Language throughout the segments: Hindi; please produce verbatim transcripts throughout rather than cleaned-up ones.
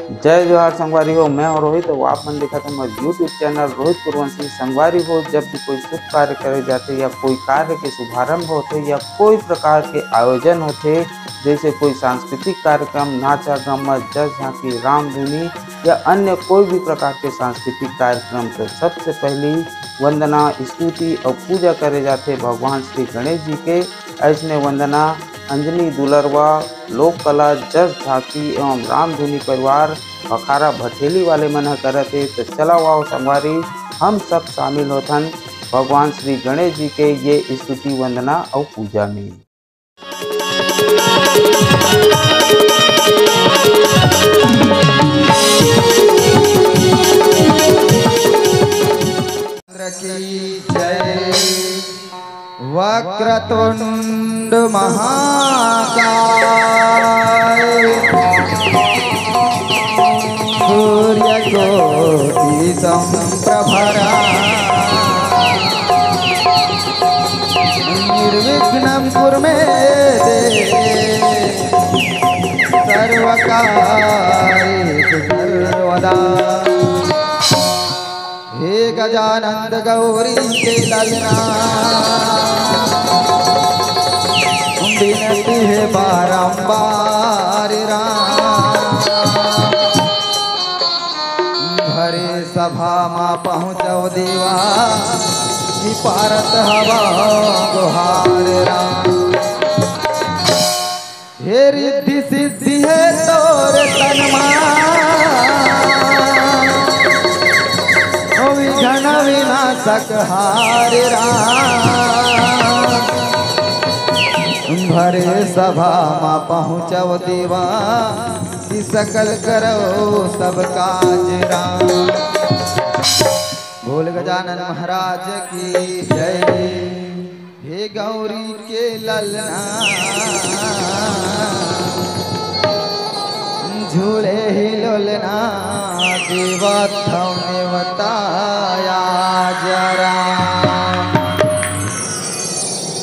जय जोहार संगवारी हो। मैं हूँ रोहित और आप मन देखा था मेरे यूट्यूब चैनल रोहित प्रवंशी। संगवारी हो, जब भी कोई शुभ कार्य करे जाते या कोई कार्य के शुभारंभ होते या कोई प्रकार के आयोजन होते, जैसे कोई सांस्कृतिक कार्यक्रम, नाचा गम्मत, जय झांकी, रामधुनी या अन्य कोई भी प्रकार के सांस्कृतिक कार्यक्रम, तो सबसे पहली वंदना, स्तुति और पूजा करे जाते भगवान श्री गणेश जी के। ऐसने वंदना अंजनी दुलरवा लोक कला, जस झांकी एवं रामधुनी परिवार बखारा भठेली वाले मन करत है। तो चला वाओ संगवारी हम सब शामिल होथन भगवान श्री गणेश जी के ये स्तुति वंदना और पूजा में। वक्रतुंड महाकाय सूर्यकोटि समप्रभा निर्विघ्नं कुरु मे देव सर्वकार्येषु सर्वदा। हे गजानंद गौरी ते ललना बिनती है बारंबार राम भरे सभा माँ पहुँचो देवा की पारत हवा गुहार राम। हे रिद्धि सिद्धि है तोर तनमा विघ्न विनाशक हार राम भरे सभा माँ पहुँचो देवा की सकल करो सब काज राम। बोल गजानन महाराज की जय। हे गौरी के ललना झूले ही लोलना देवा ने बताया जरा।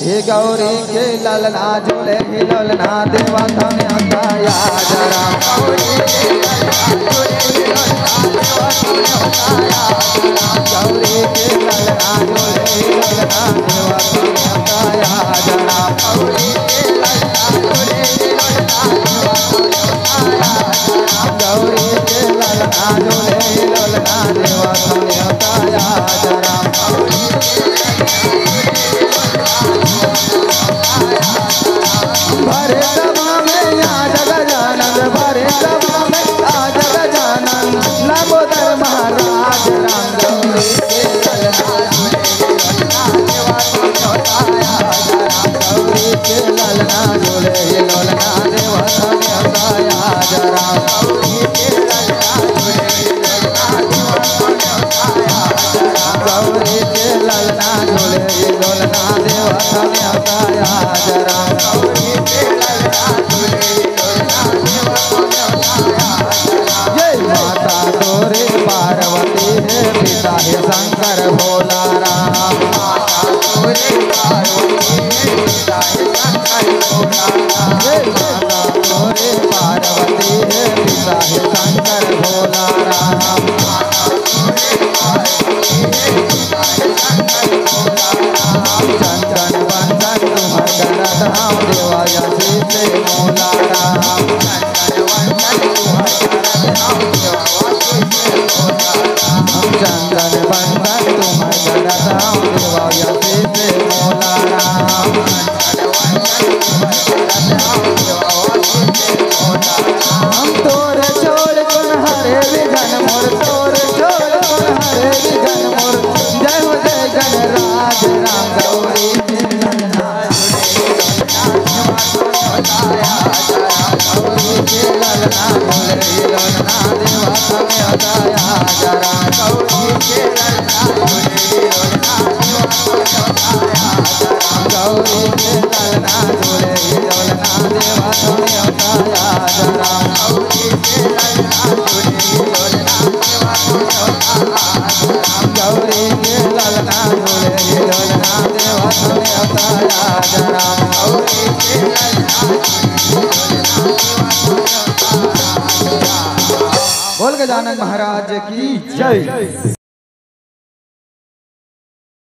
हे गौरी के ललना झूले ही लोलना देवा ने बताया जरा। गौरी के ललना झूले ही लोलना देवा ने बताया जरा। गौरी के ललना झूले ही लोलना देवा ने बताया जरा। भरे सभा में आज गजानन, भरे सभा में आज गजानन लंबोदर महाराज राम। गौरी के ललना झूले ही लोलना देवा ने बताया जरा। गौरी के ललना झूले ही लोलना देवा ने बताया जरा। गौरी के ललना झूले ही लोलना देवा ने बताया जरा। गौरी के ललना झूले ही लोलना देवा ने बताया जरा। शंकर भोला राम गोरे पार्वती है पिता है शंकर भोला राम। चंदन बंदन तुम्हार कर धाम देवाय से भोला राम। चंदन बंदन तुम्हार कर धाम देवाय से भोला राम। चंदन बंदन तुम्हार कर धाम देवाय से भोला राम। हम तोरे छोड़ कुन हरे विघन मोर, तोरे छोड़ कुन हरे विघन मोर, जय हो जय गणराज राम। गौरी के ललना झूले ही लोलना देवा ने बताया जरा। गौरी के ललना झूले ही लोलना देवा ने बताया जरा। गौरी के ललना झूले ही लोलना देवा ने बताया जरा। बोल गजानन महाराज की जय।